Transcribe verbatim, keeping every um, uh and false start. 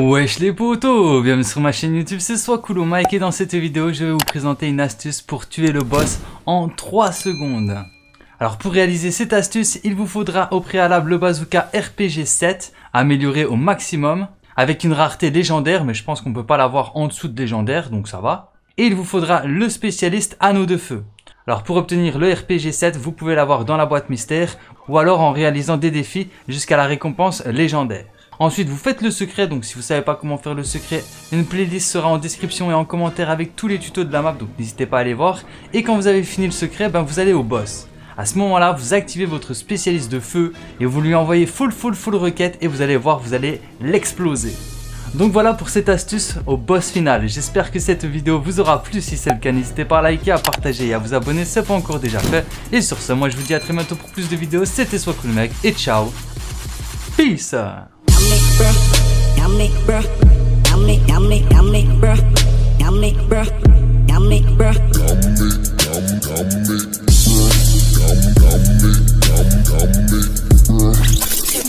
Wesh les potos, bienvenue sur ma chaîne YouTube, c'est Soiscool Mec et dans cette vidéo je vais vous présenter une astuce pour tuer le boss en trois secondes. Alors pour réaliser cette astuce, il vous faudra au préalable le bazooka R P G sept, amélioré au maximum, avec une rareté légendaire, mais je pense qu'on peut pas l'avoir en dessous de légendaire, donc ça va. Et il vous faudra le spécialiste anneau de feu. Alors pour obtenir le R P G sept, vous pouvez l'avoir dans la boîte mystère, ou alors en réalisant des défis jusqu'à la récompense légendaire. Ensuite vous faites le secret, donc si vous savez pas comment faire le secret, une playlist sera en description et en commentaire avec tous les tutos de la map, donc n'hésitez pas à aller voir. Et quand vous avez fini le secret, ben vous allez au boss. À ce moment là, vous activez votre spécialiste de feu et vous lui envoyez full full full requête et vous allez voir, vous allez l'exploser. Donc voilà pour cette astuce au boss final. J'espère que cette vidéo vous aura plu, si c'est le cas n'hésitez pas à liker, à partager et à vous abonner si ce n'est pas encore déjà fait. Et sur ce, moi je vous dis à très bientôt pour plus de vidéos, c'était Soiscool Mec et ciao, peace. I'm Nick, bruh, I'm Nick, bruh.